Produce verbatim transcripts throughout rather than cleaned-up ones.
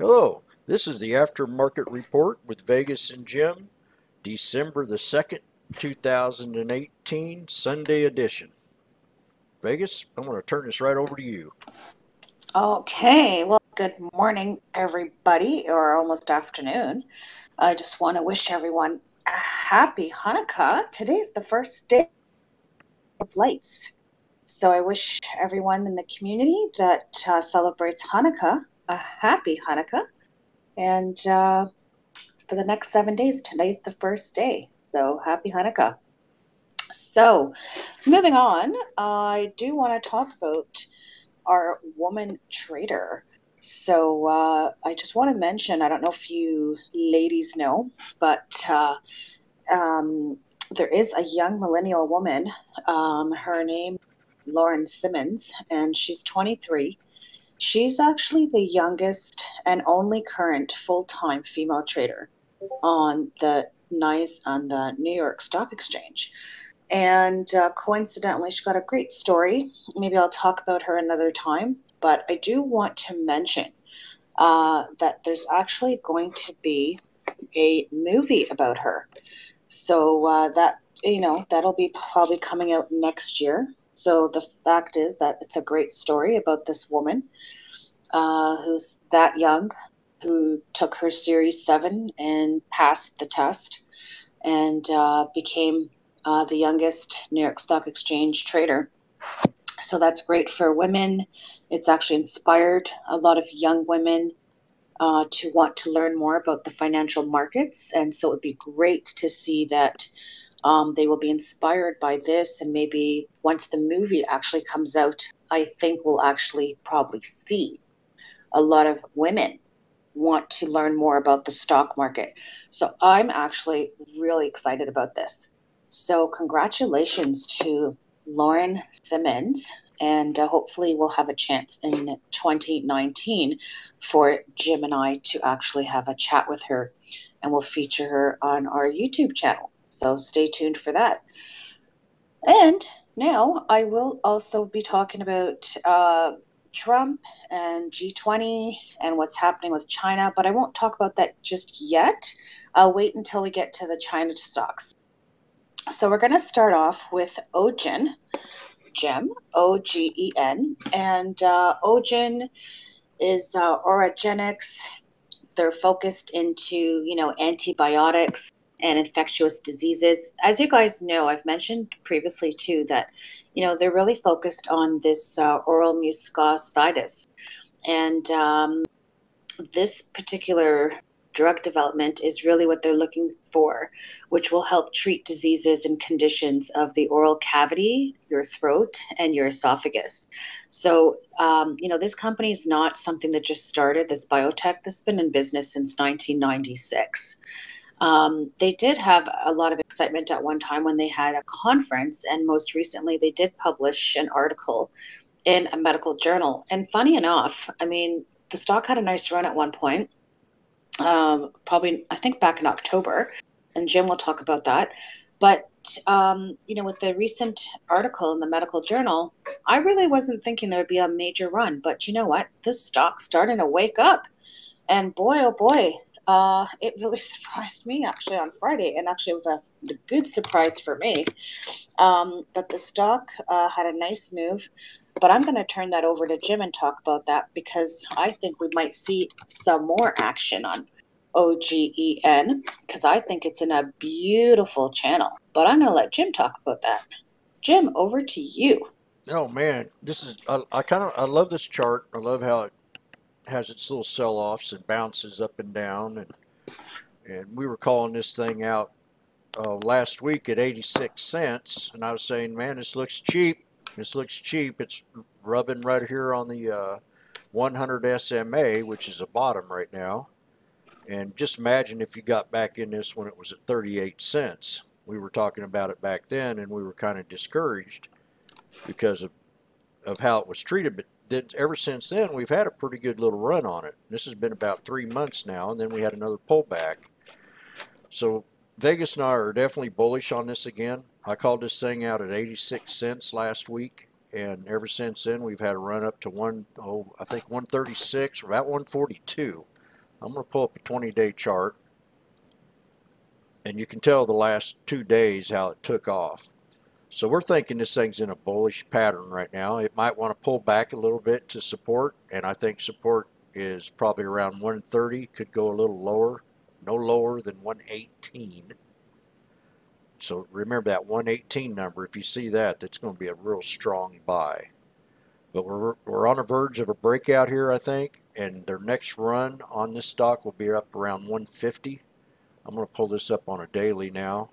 Hello, this is the Aftermarket Report with Vegas and Jim, December the second, two thousand eighteen, Sunday edition. Vegas, I'm going to turn this right over to you. Okay, well, good morning, everybody, or almost afternoon. I just want to wish everyone a happy Hanukkah. Today's the first day of lights. So I wish everyone in the community that uh, celebrates Hanukkah a happy Hanukkah, and uh, for the next seven days, today's the first day, so happy Hanukkah. So moving on, I do want to talk about our woman trader. So uh, I just want to mention, I don't know if you ladies know, but uh, um, there is a young millennial woman, um, her name Lauren Simmons, and she's twenty-three. She's actually the youngest and only current full-time female trader on the N I S E on the New York Stock Exchange. And uh, coincidentally, she got a great story. Maybe I'll talk about her another time. But I do want to mention uh, that there's actually going to be a movie about her. So uh, that, you know, that'll be probably coming out next year. So the fact is that it's a great story about this woman uh, who's that young, who took her Series seven and passed the test and uh, became uh, the youngest New York Stock Exchange trader. So that's great for women. It's actually inspired a lot of young women uh, to want to learn more about the financial markets. And so it would be great to see that Um, they will be inspired by this, and maybe once the movie actually comes out, I think we'll actually probably see a lot of women want to learn more about the stock market. So I'm actually really excited about this. So congratulations to Lauren Simmons, and uh, hopefully we'll have a chance in twenty nineteen for Jim and I to actually have a chat with her, and we'll feature her on our YouTube channel. So stay tuned for that. And now I will also be talking about uh, Trump and G twenty and what's happening with China, but I won't talk about that just yet. I'll wait until we get to the China stocks. So we're going to start off with OGEN, Jim, O G E N, and uh, OGEN is uh, Oragenics. They're focused into, you know, antibiotics and infectious diseases. As you guys know, I've mentioned previously too that, you know, they're really focused on this uh, oral mucositis. And um, this particular drug development is really what they're looking for, which will help treat diseases and conditions of the oral cavity, your throat, and your esophagus. So, um, you know, this company is not something that just started, this biotech. This has been in business since nineteen ninety-six. Um, they did have a lot of excitement at one time when they had a conference, and most recently they did publish an article in a medical journal. And funny enough, I mean, the stock had a nice run at one point, um, probably, I think back in October, and Jim will talk about that. But, um, you know, with the recent article in the medical journal, I really wasn't thinking there would be a major run, but you know what? This stock's starting to wake up, and boy, oh boy. Uh, it really surprised me actually on Friday, and actually it was a good surprise for me. Um, but the stock uh, had a nice move, but I'm going to turn that over to Jim and talk about that, because I think we might see some more action on OGEN, because I think it's in a beautiful channel. But I'm going to let Jim talk about that. Jim, over to you. Oh man, this is I, I kind of I love this chart. I love how it has its little sell-offs and bounces up and down, and and we were calling this thing out uh, last week at eighty-six cents, and I was saying, man, this looks cheap. This looks cheap. It's rubbing right here on the uh, one hundred S M A, which is the bottom right now. And just imagine if you got back in this when it was at thirty-eight cents. We were talking about it back then, and we were kind of discouraged because of of how it was treated, but ever since then, we've had a pretty good little run on it. This has been about three months now, and then we had another pullback. So Vegas and I are definitely bullish on this again. I called this thing out at eighty-six cents last week, and ever since then, we've had a run up to one, oh, I think one thirty-six, about one forty-two. I'm going to pull up a twenty day chart, and you can tell the last two days how it took off. So we're thinking this thing's in a bullish pattern right now. It might want to pull back a little bit to support, and I think support is probably around one thirty, could go a little lower, no lower than one eighteen. So remember that one eighteen number. If you see that, that's going to be a real strong buy. But we're, we're on the verge of a breakout here, I think, and their next run on this stock will be up around one fifty. I'm going to pull this up on a daily now.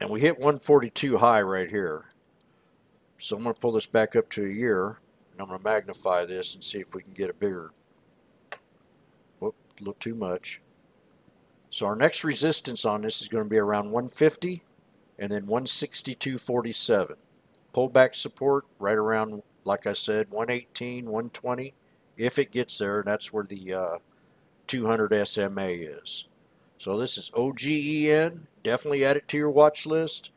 And we hit one forty-two high right here. So I'm going to pull this back up to a year, and I'm going to magnify this and see if we can get a bigger, whoop, a little too much. So our next resistance on this is going to be around one fifty and then one sixty-two forty-seven. Pullback support right around, like I said, one eighteen, one twenty. If it gets there, that's where the uh, two hundred S M A is. So this is O G E N. Definitely add it to your watch list.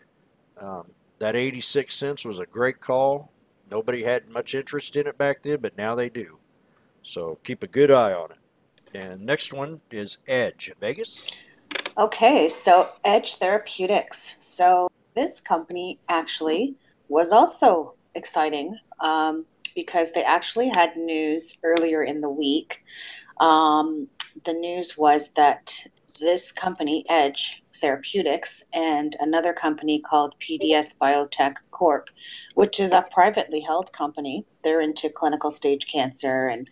Um, that eighty-six cents was a great call. Nobody had much interest in it back then, but now they do. So keep a good eye on it. And next one is Edge. Vegas? Okay, so Edge Therapeutics. So this company actually was also exciting um, because they actually had news earlier in the week. Um, the news was that this company, Edge Therapeutics, and another company called P D S Biotech Corp, which is a privately held company. They're into clinical stage cancer and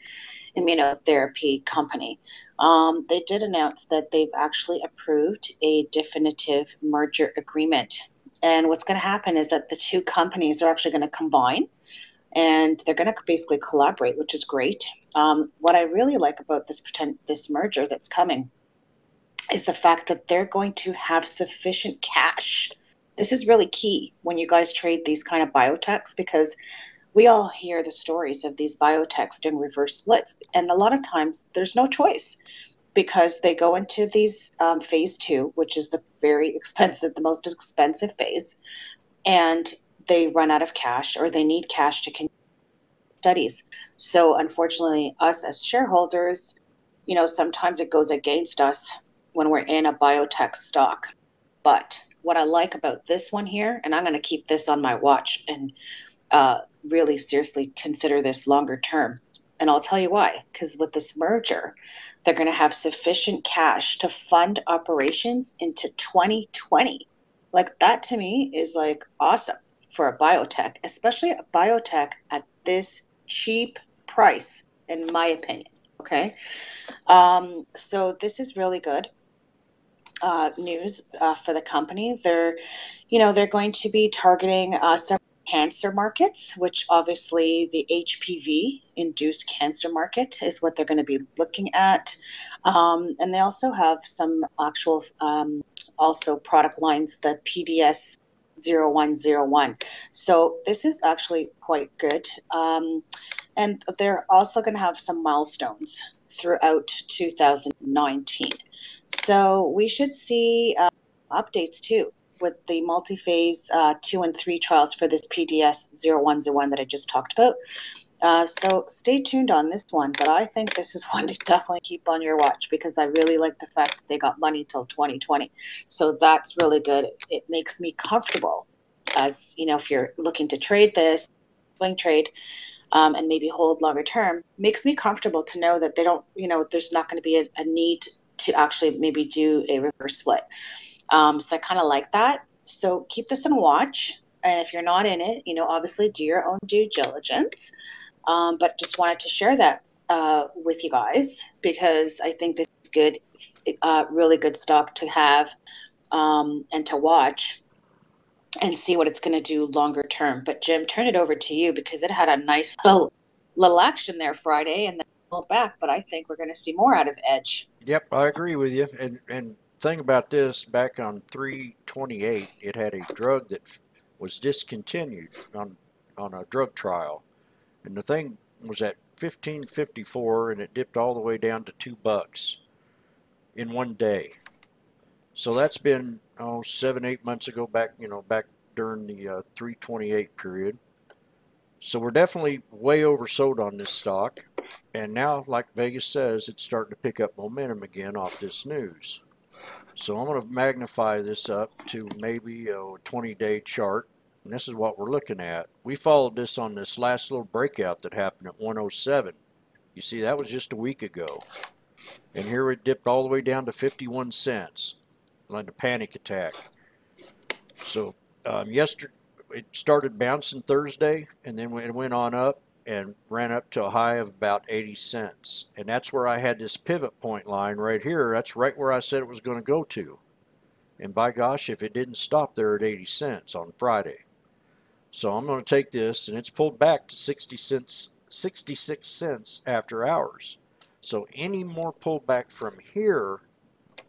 immunotherapy company. Um, they did announce that they've actually approved a definitive merger agreement. And what's going to happen is that the two companies are actually going to combine, and they're going to basically collaborate, which is great. Um, what I really like about this pretend, this merger that's coming is the fact that they're going to have sufficient cash. This is really key when you guys trade these kind of biotechs, because we all hear the stories of these biotechs doing reverse splits, and a lot of times there's no choice because they go into these um, phase two, which is the very expensive, the most expensive phase, and they run out of cash or they need cash to continue studies. So unfortunately, us as shareholders, you know, sometimes it goes against us when we're in a biotech stock. But what I like about this one here, and I'm going to keep this on my watch and uh, really seriously consider this longer term. And I'll tell you why, because with this merger, they're going to have sufficient cash to fund operations into twenty twenty. Like, that to me is like awesome for a biotech, especially a biotech at this cheap price, in my opinion. Okay. Um, so this is really good uh, news uh, for the company. They're, you know, they're going to be targeting uh, several cancer markets, which obviously the H P V-induced cancer market is what they're going to be looking at. Um, and they also have some actual um, also product lines, the P D S zero one zero one. So this is actually quite good. Um, and they're also going to have some milestones throughout two thousand nineteen. So we should see uh, updates too with the multi-phase uh, two and three trials for this P D S zero one zero one that I just talked about. Uh, so stay tuned on this one, but I think this is one to definitely keep on your watch because I really like the fact that they got money till twenty twenty. So that's really good. It makes me comfortable as, you know, if you're looking to trade this, swing trade, um, and maybe hold longer term, makes me comfortable to know that they don't, you know, there's not going to be a, a need to actually maybe do a reverse split. Um, so I kind of like that. So keep this in watch. And if you're not in it, you know, obviously do your own due diligence. Um, but just wanted to share that uh, with you guys because I think this is good, uh, really good stock to have um, and to watch and see what it's going to do longer term. But Jim, turn it over to you because it had a nice little, little action there Friday and then pulled back. But I think we're going to see more out of Edge. Yep, I agree with you. And and. Thing about this, back on three twenty-eight, it had a drug that was discontinued on on a drug trial, and the thing was at fifteen fifty-four, and it dipped all the way down to two bucks in one day. So that's been oh seven, eight months ago, back you know back during the uh, three twenty-eight period. So we're definitely way oversold on this stock. And now, like Vegas says, it's starting to pick up momentum again off this news. So I'm going to magnify this up to maybe a twenty-day chart. And this is what we're looking at. We followed this on this last little breakout that happened at one oh seven. You see, that was just a week ago. And here it dipped all the way down to fifty-one cents on a panic attack. So um, yesterday, it started bouncing Thursday, and then it went on up and ran up to a high of about eighty cents. And that's where I had this pivot point line right here. That's right where I said it was going to go to. And by gosh, if it didn't stop there at eighty cents on Friday. So I'm going to take this, and it's pulled back to sixty cents, sixty-six cents after hours. So any more pullback from here,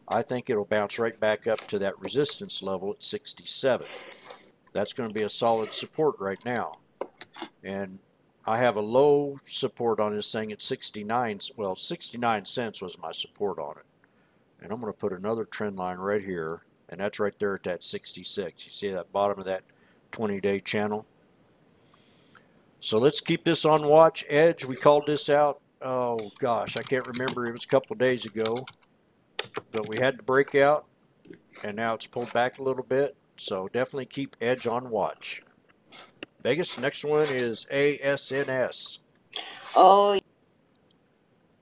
I think it'll bounce right back up to that resistance level at sixty-seven. That's going to be a solid support right now. And I have a low support on this thing at sixty-nine. Well, sixty-nine cents was my support on it. And I'm going to put another trend line right here. And that's right there at that sixty-six. You see that bottom of that twenty-day channel? So let's keep this on watch. Edge, we called this out. Oh, gosh, I can't remember. It was a couple of days ago. But we had the breakout. And now it's pulled back a little bit. So definitely keep Edge on watch. Vegas, next one is A S N S. Oh,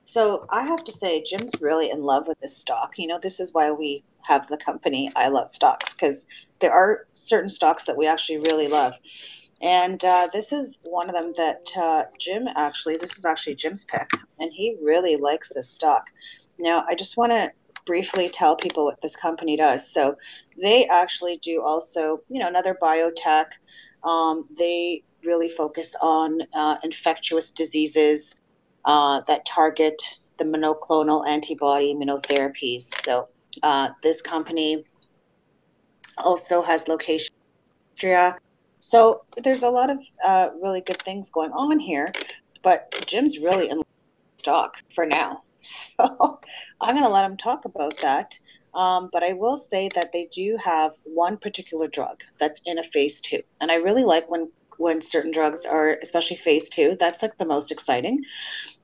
so I have to say, Jim's really in love with this stock. You know, this is why we have the company I Love Stocks, because there are certain stocks that we actually really love. And uh, this is one of them that uh, Jim actually, this is actually Jim's pick, and he really likes this stock. Now, I just want to briefly tell people what this company does. So they actually do also, you know, another biotech. Um, they really focus on uh, infectious diseases uh, that target the monoclonal antibody immunotherapies. So uh, this company also has location in Austria. So there's a lot of uh, really good things going on here, but Jim's really in stock for now. So I'm going to let him talk about that. Um, but I will say that they do have one particular drug that's in a phase two. And I really like when, when certain drugs are, especially phase two, that's like the most exciting.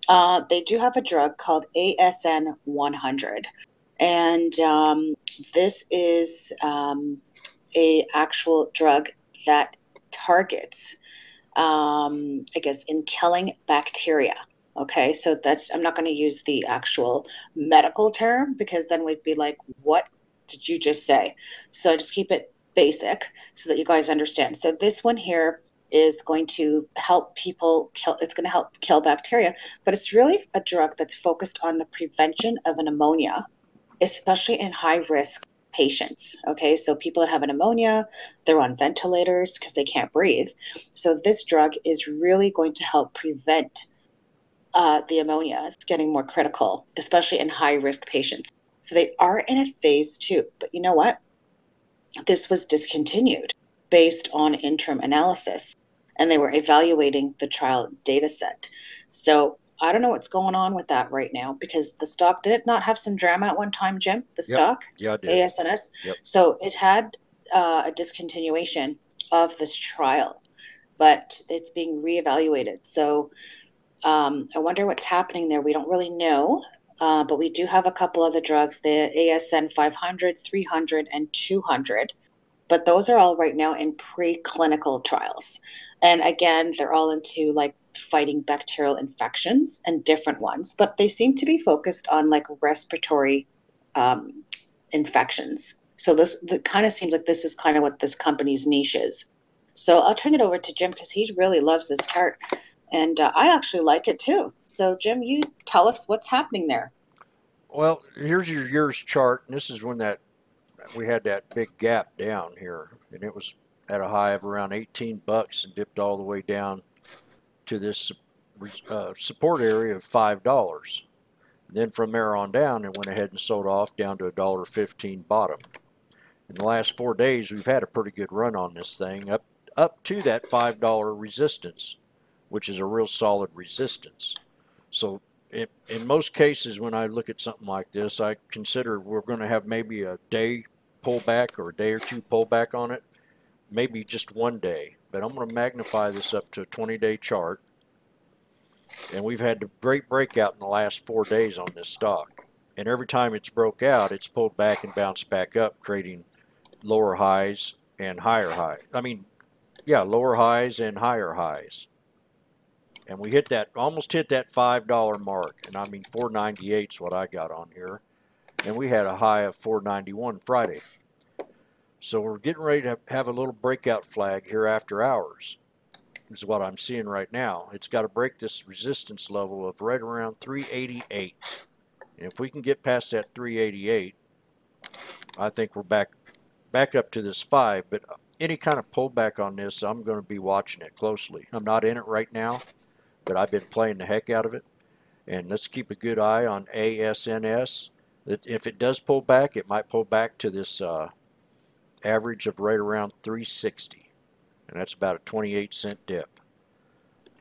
Uh, they do have a drug called A S N one hundred. And um, this is um, a actual drug that targets, um, I guess, in killing bacteria. Okay, so that's, I'm not going to use the actual medical term because then we'd be like, what did you just say? So just keep it basic so that you guys understand. So this one here is going to help people kill, it's going to help kill bacteria, but it's really a drug that's focused on the prevention of an pneumonia, especially in high risk patients. Okay, so people that have an pneumonia, they're on ventilators because they can't breathe. So this drug is really going to help prevent Uh, the ammonia is getting more critical, especially in high-risk patients. So they are in a phase two, but you know what? This was discontinued based on interim analysis, and they were evaluating the trial data set. So I don't know what's going on with that right now because the stock did it not have some drama at one time, Jim, the yep. stock, yeah, A S N S. Yep. So it had uh, a discontinuation of this trial, but it's being reevaluated. So Um, I wonder what's happening there. We don't really know, uh, but we do have a couple other drugs, the A S N five hundred, three hundred, and two hundred. But those are all right now in preclinical trials. And again, they're all into like fighting bacterial infections and different ones, but they seem to be focused on like respiratory um, infections. So this that kind of seems like this is kind of what this company's niche is. So I'll turn it over to Jim because he really loves this chart. And uh, I actually like it too. So, Jim, you tell us what's happening there. Well, here's your year's chart. And this is when that we had that big gap down here. And it was at a high of around eighteen bucks and dipped all the way down to this uh, support area of five dollars. And then from there on down, it went ahead and sold off down to a dollar fifteen bottom. In the last four days, we've had a pretty good run on this thing up, up to that five dollar resistance, which is a real solid resistance. So it, in most cases, when I look at something like this, I consider we're going to have maybe a day pullback or a day or two pullback on it, maybe just one day. but I'm going to magnify this up to a twenty-day chart. And we've had a great breakout in the last four days on this stock. And every time it's broke out, it's pulled back and bounced back up, creating lower highs and higher highs. I mean, yeah, lower highs and higher highs. And we hit that, almost hit that five dollar mark. And I mean, four ninety-eight is what I got on here. And we had a high of four ninety-one Friday. So we're getting ready to have a little breakout flag here after hours, is what I'm seeing right now. It's got to break this resistance level of right around three eighty-eight. And if we can get past that three eighty-eight, I think we're back back up to this five. But any kind of pullback on this, I'm going to be watching it closely. I'm not in it right now, but I've been playing the heck out of it. And let's keep a good eye on A S N S. If it does pull back, it might pull back to this uh, average of right around three sixty. And that's about a twenty-eight cent dip.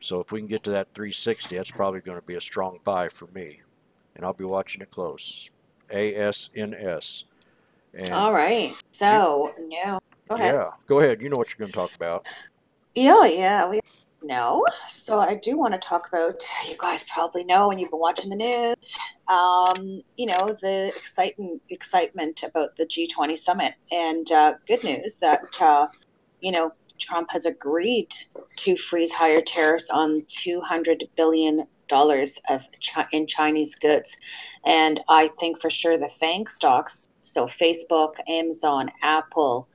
So if we can get to that three sixty, that's probably going to be a strong buy for me. And I'll be watching it close. A S N S. And all right. So you, now, go ahead. Yeah, go ahead. You know what you're going to talk about. Yeah, yeah. We know. So I do want to talk about, you guys probably know, and you've been watching the news, um, you know, the exciting, excitement about the G twenty summit. And uh, good news that, uh, you know, Trump has agreed to freeze higher tariffs on two hundred billion dollars of chi in Chinese goods. And I think for sure the FANG stocks, so Facebook, Amazon, Apple,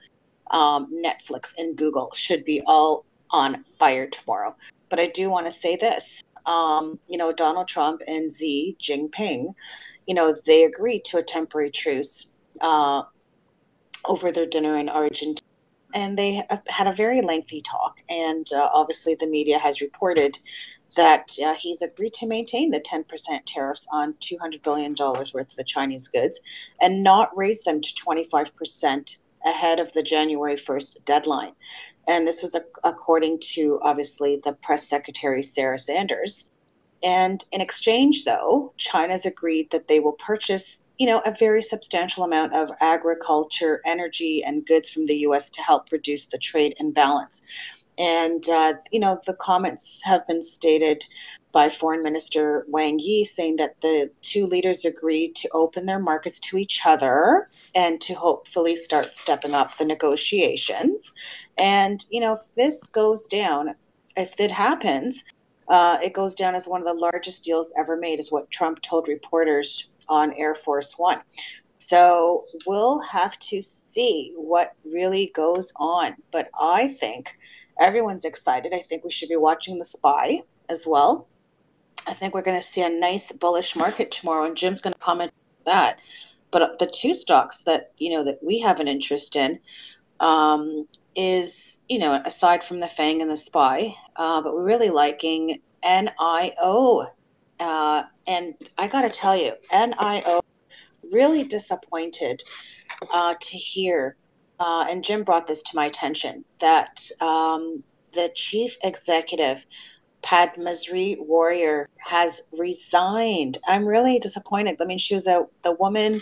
um, Netflix, and Google should be all on fire tomorrow. But I do want to say this, um, you know, Donald Trump and Xi Jinping, you know, they agreed to a temporary truce uh, over their dinner in Argentina. And they had a very lengthy talk, and uh, obviously the media has reported that uh, he's agreed to maintain the ten percent tariffs on two hundred billion dollars worth of the Chinese goods and not raise them to twenty-five percent ahead of the January first deadline. And this was a according to, obviously, the press secretary, Sarah Sanders. And in exchange, though, China's agreed that they will purchase, you know, a very substantial amount of agriculture, energy, and goods from the U S to help reduce the trade imbalance. And, uh, you know, the comments have been stated by Foreign Minister Wang Yi, saying that the two leaders agreed to open their markets to each other and to hopefully start stepping up the negotiations. And, you know, if this goes down, if it happens, uh, it goes down as one of the largest deals ever made, is what Trump told reporters on Air Force One. So we'll have to see what really goes on. But I think everyone's excited. I think we should be watching the S P Y as well. I think we're going to see a nice bullish market tomorrow, and Jim's going to comment on that. But the two stocks that, you know, that we have an interest in um, is, you know, aside from the FANG and the S P Y, uh, but we're really liking N I O. Uh, and I got to tell you, N I O, really disappointed uh, to hear, uh, and Jim brought this to my attention, that um, the chief executive, Padmasri Warrior, has resigned. I'm really disappointed. I mean, she was a, the woman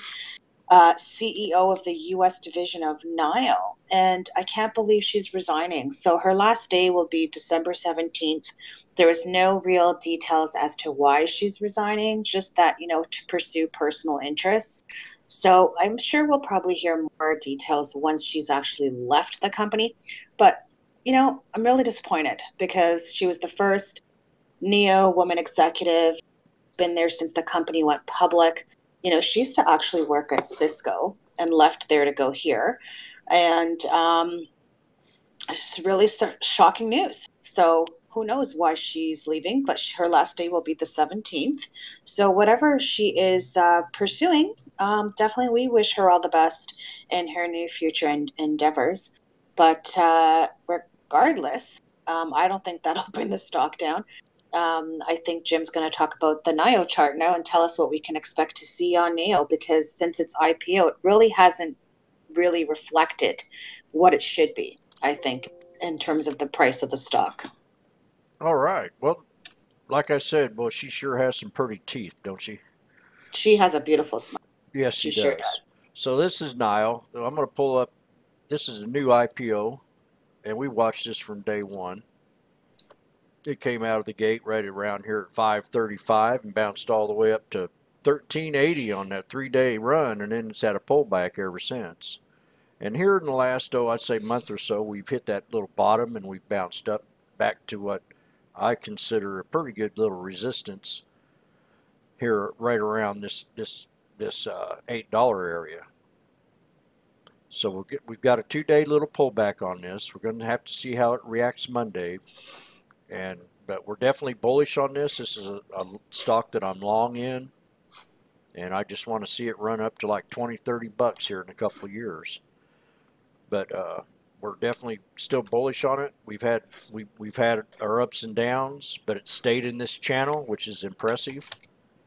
uh, C E O of the U S division of N I O, and I can't believe she's resigning. So her last day will be December seventeenth. There is no real details as to why she's resigning, just that, you know, to pursue personal interests. So I'm sure we'll probably hear more details once she's actually left the company. But, you know, I'm really disappointed because she was the first N I O woman executive, been there since the company went public. You know, she used to actually work at Cisco and left there to go here. And um, it's really shocking news. So who knows why she's leaving, but she, her last day will be the seventeenth. So whatever she is uh, pursuing, um, definitely we wish her all the best in her new future and endeavors. But uh, regardless, um, I don't think that'll bring the stock down. Um, I think Jim's going to talk about the N I O chart now and tell us what we can expect to see on N I O, because since its I P O, it really hasn't really reflected what it should be, I think, in terms of the price of the stock. All right. Well, like I said, well, she sure has some pretty teeth, don't she? She has a beautiful smile. Yes, she, she does. Sure does. So this is N I O. I'm going to pull up. This is a new I P O, and we watched this from day one. It came out of the gate right around here at five thirty-five and bounced all the way up to thirteen eighty on that three-day run, and then it's had a pullback ever since. And here in the last, oh, I'd say month or so, we've hit that little bottom and we've bounced up back to what I consider a pretty good little resistance here right around this this this uh, eight dollar area. So we'll get, we've got a two-day little pullback on this. We're going to have to see how it reacts Monday. And but we're definitely bullish on this. This is a, a stock that I'm long in, and I just want to see it run up to like twenty, thirty bucks here in a couple of years. But uh, we're definitely still bullish on it. We've had we we've had our ups and downs, but it stayed in this channel, which is impressive.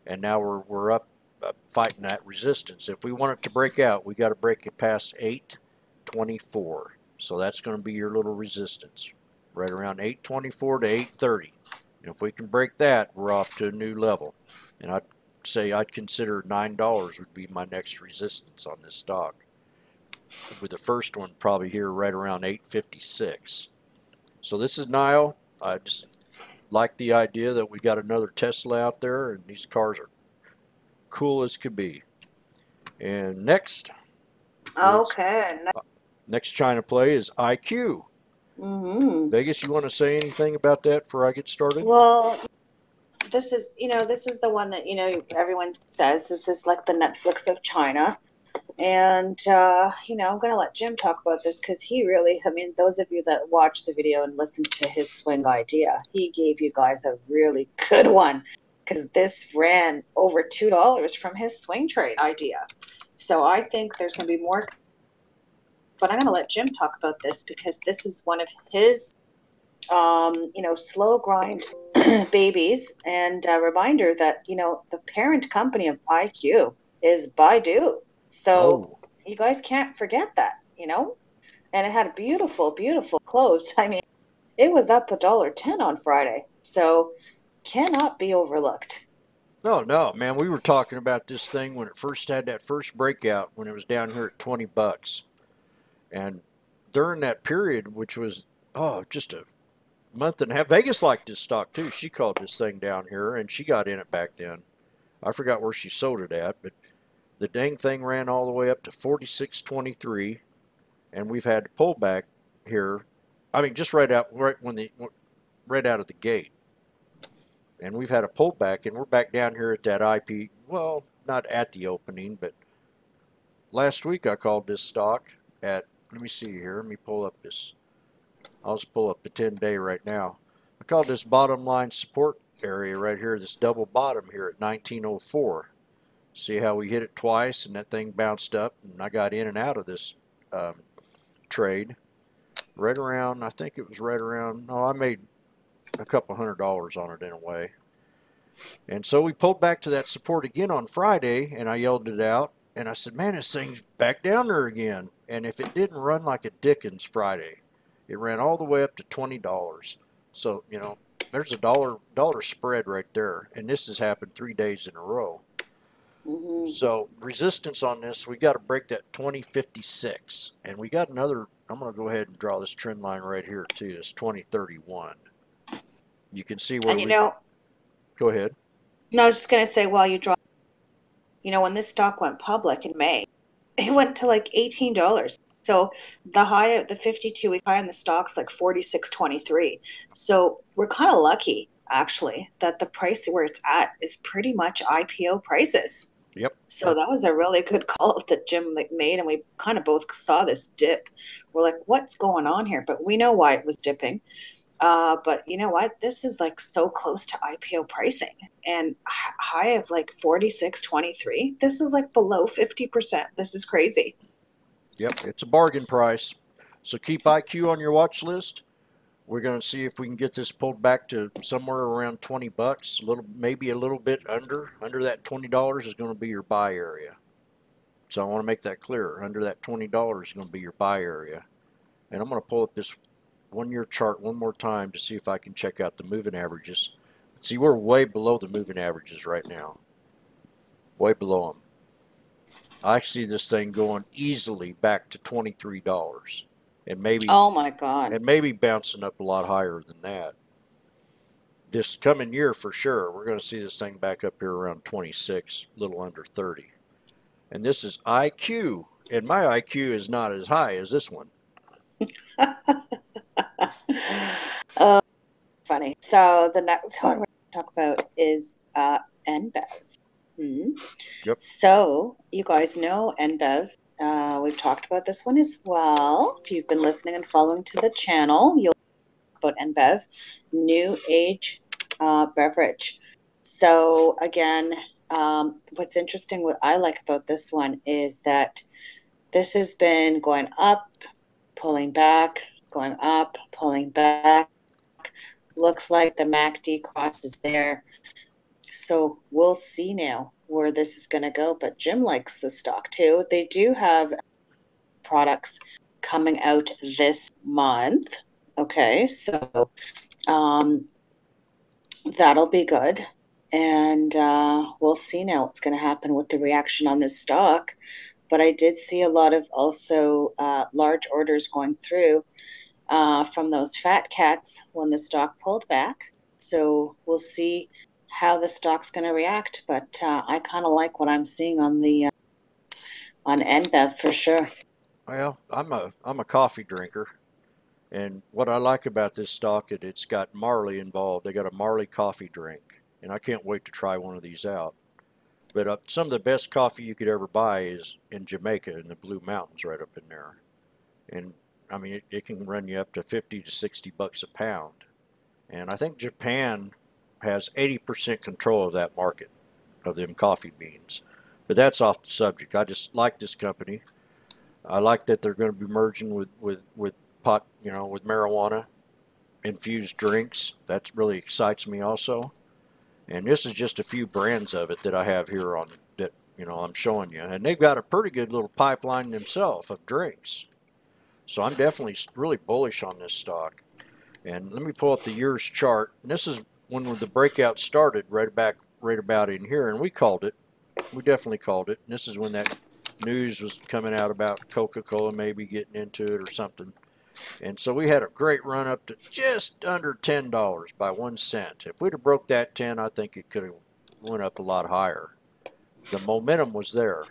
And now we're we're up, up fighting that resistance. If we want it to break out, we got to break it past eight twenty-four. So that's going to be your little resistance, right around eight twenty-four to eight thirty. And if we can break that, we're off to a new level. And I'd say I'd consider nine dollars would be my next resistance on this stock, with the first one probably here right around eight fifty-six. So this is N I O. I just like the idea that we got another Tesla out there, and these cars are cool as could be. And next, okay, next, uh, next China play is I Q. Mm-hmm. Vegas, you want to say anything about that before I get started? Well, this is, you know, this is the one that, you know, everyone says this is like the Netflix of China. And, uh, you know, I'm going to let Jim talk about this because he really, I mean, those of you that watched the video and listened to his swing idea, he gave you guys a really good one because this ran over two dollars from his swing trade idea. So I think there's going to be more. But I'm going to let Jim talk about this because this is one of his, um, you know, slow grind babies. And a reminder that, you know, the parent company of I Q is Baidu. So oh. You guys can't forget that, you know. And it had a beautiful, beautiful close. I mean, it was up a dollar ten on Friday. So cannot be overlooked. No, no, man. We were talking about this thing when it first had that first breakout when it was down here at twenty bucks. And during that period, which was, oh, just a month and a half, Vegas liked this stock too. She called this thing down here, and she got in it back then. I forgot where she sold it at, but the dang thing ran all the way up to forty-six twenty-three, and we've had to pull back here. I mean, just right out, right when the, right out of the gate. And we've had a pullback, and we're back down here at that I P. Well, not at the opening, but last week I called this stock at, let me see here. Let me pull up this. I'll just pull up the ten-day right now. I call this bottom line support area right here, this double bottom here at nineteen oh four. See how we hit it twice, and that thing bounced up, and I got in and out of this um, trade. Right around, I think it was right around, no, I made a couple hundred dollars on it in a way. And so we pulled back to that support again on Friday, and I yelled it out. And I said, man, this thing's back down there again. And if it didn't run like a Dickens Friday, it ran all the way up to twenty dollars. So, you know, there's a dollar dollar spread right there. And this has happened three days in a row. Mm-hmm. So resistance on this, we got to break that twenty fifty-six. And we got another, I'm going to go ahead and draw this trend line right here too, this twenty thirty-one. You can see where and you we, know. Go ahead. No, I was just going to say while you draw. You know, when this stock went public in May, it went to like eighteen dollars. So the high, the fifty-two-week high on the stock's like forty-six twenty-three. So we're kind of lucky, actually, that the price where it's at is pretty much I P O prices. Yep. So that was a really good call that Jim made, and we kind of both saw this dip. We're like, what's going on here? But we know why it was dipping. Uh, but you know what? This is like so close to I P O pricing and high of like forty-six twenty-three. This is like below fifty percent. This is crazy. Yep. It's a bargain price. So keep I Q on your watch list. We're going to see if we can get this pulled back to somewhere around twenty bucks, a little, maybe a little bit under, under that twenty dollars is going to be your buy area. So I want to make that clear. Under that twenty dollars is going to be your buy area. And I'm going to pull up this one-year chart one more time to see if I can check out the moving averages. See, we're way below the moving averages right now. Way below them. I see this thing going easily back to twenty-three dollars. and maybe oh my god, and maybe bouncing up a lot higher than that. This coming year for sure, we're going to see this thing back up here around twenty-six, a little under thirty. And this is I Q, and my I Q is not as high as this one. uh, funny. So the next one we're going to talk about is uh, N B E V. Mm-hmm. Yep. So you guys know N B E V. Uh, we've talked about this one as well. If you've been listening and following to the channel, you'll about N B E V, New Age uh, Beverage. So again, um, what's interesting, what I like about this one is that this has been going up, pulling back, going up, pulling back. Looks like the M A C D cross is there. So we'll see now where this is going to go. But Jim likes the stock too. They do have products coming out this month. Okay, so um, that'll be good. And uh, we'll see now what's going to happen with the reaction on this stock. But I did see a lot of also uh, large orders going through uh, from those fat cats when the stock pulled back. So we'll see how the stock's going to react. But uh, I kind of like what I'm seeing on the uh, on N B E V for sure. Well, I'm a I'm a coffee drinker. And what I like about this stock is it's got Marley involved. They got a Marley coffee drink, and I can't wait to try one of these out. But uh, some of the best coffee you could ever buy is in Jamaica, in the Blue Mountains right up in there. And, I mean, it, it can run you up to fifty to sixty bucks a pound. And I think Japan has eighty percent control of that market, of them coffee beans. But that's off the subject. I just like this company. I like that they're going to be merging with, with, with pot, you know, with marijuana infused drinks. That really excites me also. And this is just a few brands of it that I have here on that, you know, I'm showing you. And they've got a pretty good little pipeline themselves of drinks. So I'm definitely really bullish on this stock. And let me pull up the year's chart. And this is when the breakout started right back, right about in here. And we called it. We definitely called it. And this is when that news was coming out about Coca-Cola maybe getting into it or something. And so we had a great run up to just under ten dollars by one cent. If we'd have broke that ten, I think it could have went up a lot higher. The momentum was there.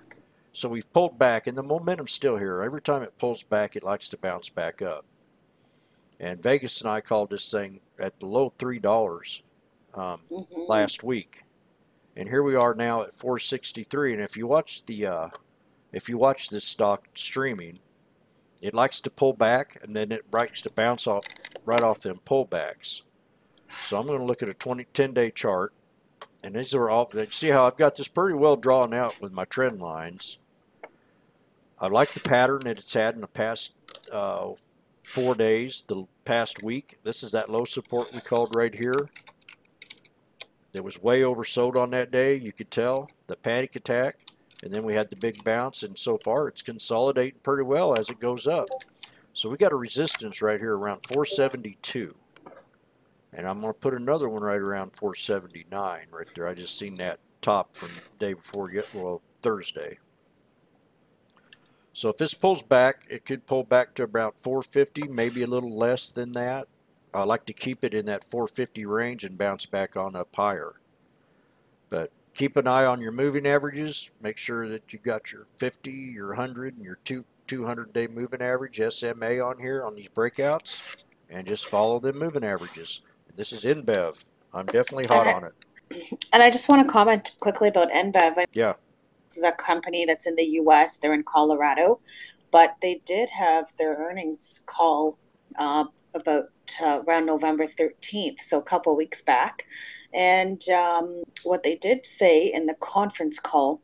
So we've pulled back, and the momentum's still here. Every time it pulls back, it likes to bounce back up. And Vegas and I called this thing at the low three dollars um, mm-hmm. last week. And here we are now at four sixty-three. And if you watch the, uh, if you watch this stock streaming, it likes to pull back, and then it likes to bounce off right off them pullbacks. So I'm going to look at a twenty, ten-day chart, and these are all. See how I've got this pretty well drawn out with my trend lines. I like the pattern that it's had in the past uh, four days, the past week. This is that low support we called right here. It was way oversold on that day. You could tell the panic attack. And then we had the big bounce, and so far it's consolidating pretty well as it goes up. So we got a resistance right here around four seventy-two. And I'm going to put another one right around four seventy-nine right there. I just seen that top from the day before, well, Thursday. So if this pulls back, it could pull back to about four fifty, maybe a little less than that. I like to keep it in that four fifty range and bounce back on up higher. But keep an eye on your moving averages. Make sure that you've got your fifty, your one hundred, and your two hundred-day moving average, S M A, on here on these breakouts. And just follow the moving averages. And this is N B E V. I'm definitely hot I, on it. And I just want to comment quickly about N B E V. Yeah. This is a company that's in the U S They're in Colorado. But they did have their earnings call uh, about Uh, around November thirteenth, so a couple weeks back. And um, what they did say in the conference call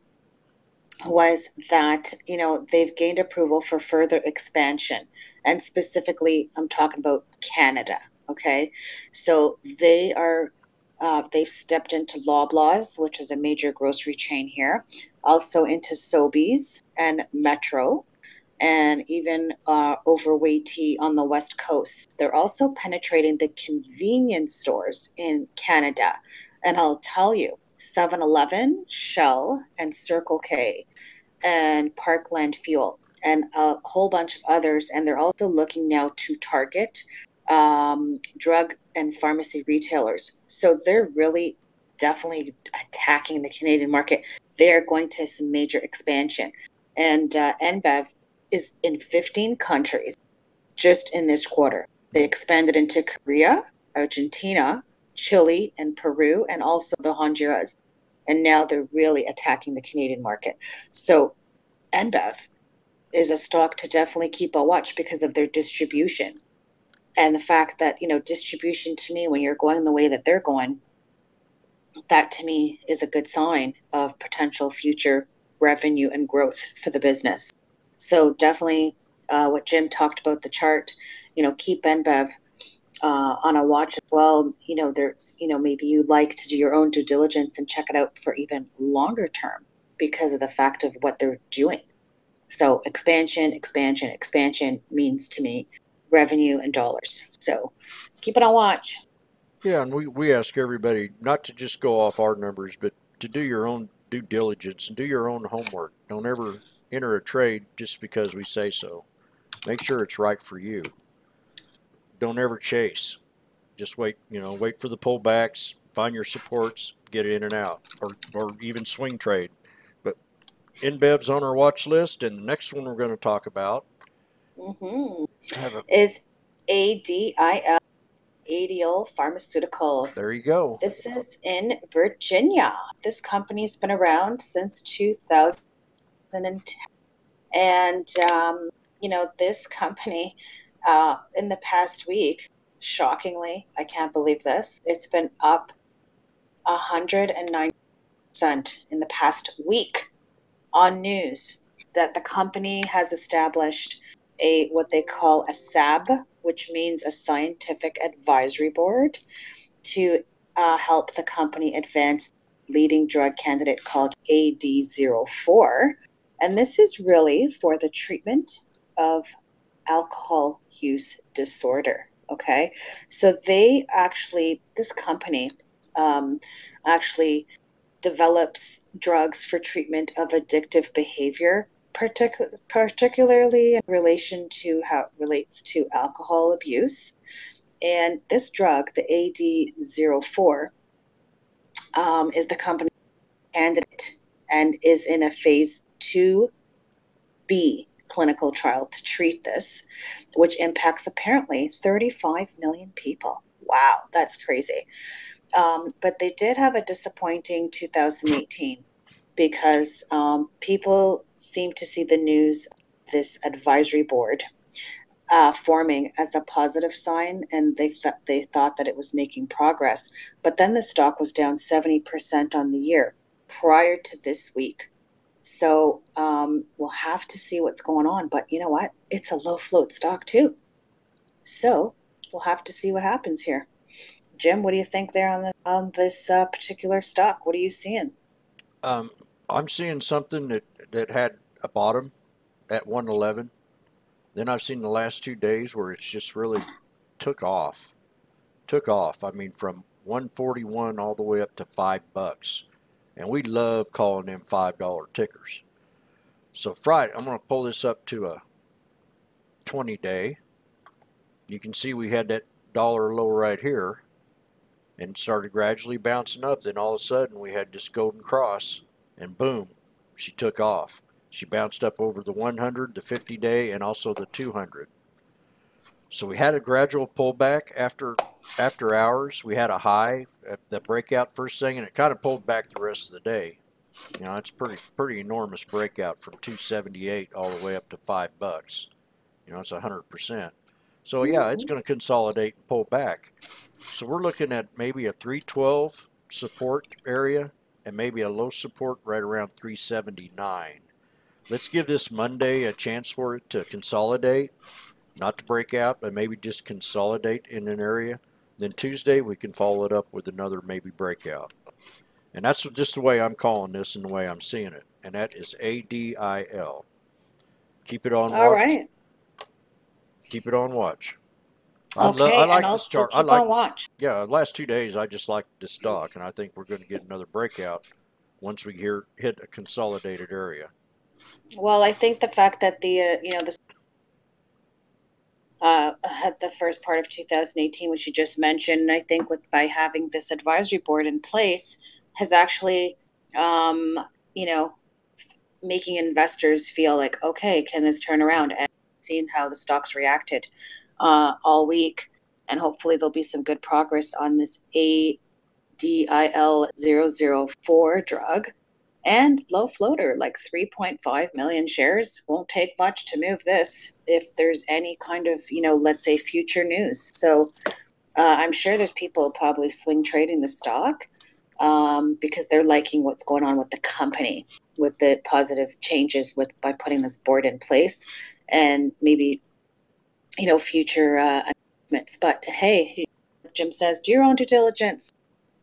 was that, you know, they've gained approval for further expansion. And specifically, I'm talking about Canada, okay? So they are, uh, they've stepped into Loblaws, which is a major grocery chain here, also into Sobeys and Metro, and even uh, overweighty on the West Coast. They're also penetrating the convenience stores in Canada. And I'll tell you, seven eleven, Shell, and Circle K, and Parkland Fuel. and a whole bunch of others. And they're also looking now to target um, drug and pharmacy retailers. So they're really definitely attacking the Canadian market. They are going to have some major expansion. And uh, N B E V is in fifteen countries just in this quarter. They expanded into Korea, Argentina, Chile, and Peru, and also the Honduras. And now they're really attacking the Canadian market. So N B E V is a stock to definitely keep a watch because of their distribution. And the fact that, you know, distribution to me, when you're going the way that they're going, that to me is a good sign of potential future revenue and growth for the business. So definitely uh, what Jim talked about, the chart, you know, keep N B E V uh, on a watch as well. You know, there's, you know, maybe you like to do your own due diligence and check it out for even longer term because of the fact of what they're doing. So expansion, expansion, expansion means to me revenue and dollars. So keep it on watch. Yeah, and we, we ask everybody not to just go off our numbers, but to do your own due diligence and do your own homework. Don't ever enter a trade just because we say so. Make sure it's right for you. Don't ever chase. Just wait, you know, wait for the pullbacks, find your supports, get in and out, or, or even swing trade. But N B E V's on our watch list, and the next one we're going to talk about mm-hmm. a, is A D I L. Adial Pharmaceuticals. There you go. This is in Virginia. This company's been around since two thousand ten. And, um, you know, this company uh, in the past week, shockingly, I can't believe this, it's been up one hundred nine percent in the past week on news that the company has established a what they call a S A B, which means a scientific advisory board, to uh, help the company advance leading drug candidate called A D zero four. And this is really for the treatment of alcohol use disorder, okay? So they actually, this company um, actually develops drugs for treatment of addictive behavior, Partic- particularly in relation to how it relates to alcohol abuse. And this drug, the A D zero four, um, is the company candidate and is in a phase two B clinical trial to treat this, which impacts apparently thirty-five million people. Wow, that's crazy. Um, but they did have a disappointing two thousand eighteen. Because um, people seem to see the news, this advisory board uh, forming as a positive sign, and they fe- they thought that it was making progress. But then the stock was down seventy percent on the year prior to this week. So um, we'll have to see what's going on. But you know what? It's a low float stock too. So we'll have to see what happens here. Jim, what do you think there on, the, on this uh, particular stock? What are you seeing? Um, I'm seeing something that, that had a bottom at one eleven. Then I've seen the last two days where it's just really took off. Took off. I mean, from one forty-one all the way up to five bucks. And we love calling them five dollar tickers. So Friday, I'm going to pull this up to a twenty day. You can see we had that dollar low right here. And started gradually bouncing up. Then all of a sudden we had this golden cross and boom, she took off. She bounced up over the one hundred, the fifty day, and also the two hundred. So we had a gradual pullback after after hours. We had a high at the breakout first thing, and it kind of pulled back the rest of the day. You know, it's pretty pretty enormous breakout from two seventy-eight all the way up to five bucks. You know, it's one hundred percent. So yeah, it's going to consolidate and pull back. So we're looking at maybe a three twelve support area and maybe a low support right around three seventy-nine. Let's give this Monday a chance for it to consolidate, not to break out, but maybe just consolidate in an area. Then Tuesday we can follow it up with another maybe breakout. And that's just the way I'm calling this and the way I'm seeing it. And that is A D I L. Keep it on watch. All right. Keep it on watch. I, okay, lo- I like and this chart. Keep I like, on watch. Yeah, last two days I just like this stock, and I think we're going to get another breakout once we hear, hit a consolidated area. Well, I think the fact that the, uh, you know, the uh, had the first part of two thousand eighteen, which you just mentioned, and I think with by having this advisory board in place has actually, um, you know, making investors feel like, okay, can this turn around? And seeing how the stocks reacted uh, all week, and hopefully there'll be some good progress on this A D I L zero zero four drug. And low floater, like three point five million shares, won't take much to move this if there's any kind of, you know, let's say future news. So uh, I'm sure there's people probably swing trading the stock um, because they're liking what's going on with the company, with the positive changes with by putting this board in place and maybe, you know, future uh, announcements. But hey, Jim says, do your own due diligence.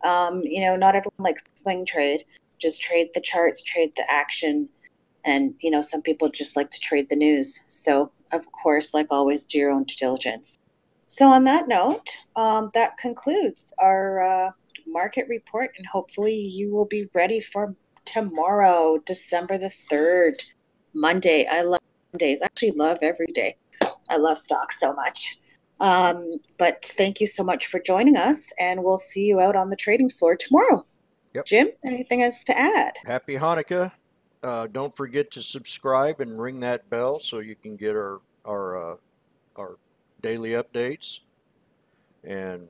Um, you know, not everyone likes swing trade. Just trade the charts, trade the action. And, you know, some people just like to trade the news. So, of course, like always, do your own due diligence. So on that note, um, that concludes our uh, market report. And hopefully you will be ready for tomorrow, December the third, Monday. I love Mondays. I actually love every day. I love stocks so much. Um, but thank you so much for joining us. And we'll see you out on the trading floor tomorrow. Yep. Jim, anything else to add? Happy Hanukkah. Uh, don't forget to subscribe and ring that bell so you can get our our, uh, our daily updates. And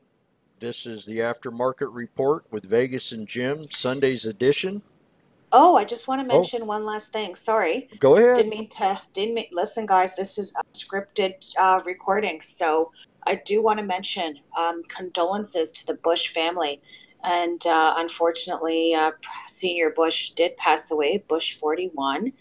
this is the Aftermarket Report with Vegas and Jim, Sunday's edition. Oh, I just want to mention oh. one last thing. Sorry. Go ahead. Didn't mean to. Didn't mean, listen, guys, this is a scripted uh, recording. So I do want to mention um, condolences to the Bush family. And uh, unfortunately, uh, Senior Bush did pass away, Bush forty-one.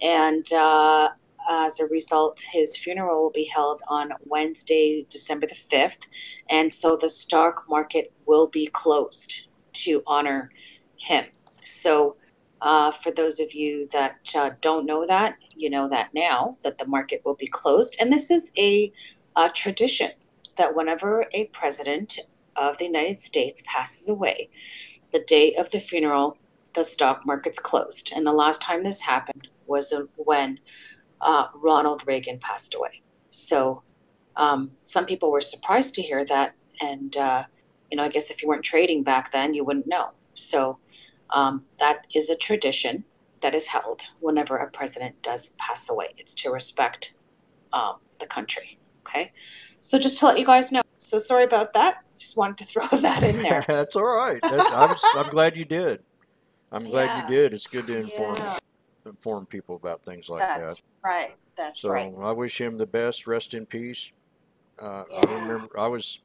And uh, as a result, his funeral will be held on Wednesday, December the fifth. And so the stock market will be closed to honor him. So uh, for those of you that uh, don't know that, you know that now, that the market will be closed. And this is a, a tradition that whenever a president of the United States passes away, the day of the funeral, the stock market's closed. And the last time this happened was when uh, Ronald Reagan passed away. So um, some people were surprised to hear that. And, uh, you know, I guess if you weren't trading back then, you wouldn't know. So um, that is a tradition that is held whenever a president does pass away. It's to respect um, the country. Okay. So just to let you guys know. So sorry about that. Just wanted to throw that in there. That's all right. That's, I was, I'm glad you did. I'm glad yeah. you did. It's good to inform yeah. inform people about things like That's that. That's right. That's so, right. So I wish him the best. Rest in peace. Uh, yeah. I remember. I was.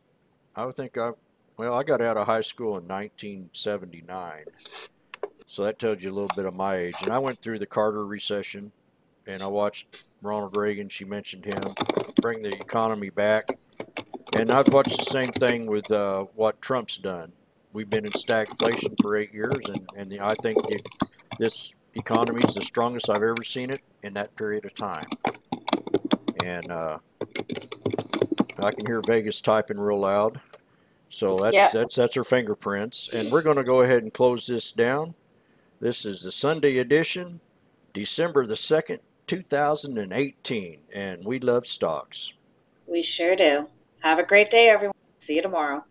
I would think I. Well, I got out of high school in nineteen seventy-nine, so that tells you a little bit of my age. And I went through the Carter recession, and I watched Ronald Reagan. She mentioned him. Bring the economy back. And I've watched the same thing with uh, what Trump's done. We've been in stagflation for eight years, and, and the, I think it, this economy is the strongest I've ever seen it in that period of time. And uh, I can hear Vegas typing real loud. So that's, yeah. that's, that's her fingerprints. And we're going to go ahead and close this down. This is the Sunday edition, December the second, two thousand eighteen. And we love stocks. We sure do. Have a great day, everyone. See you tomorrow.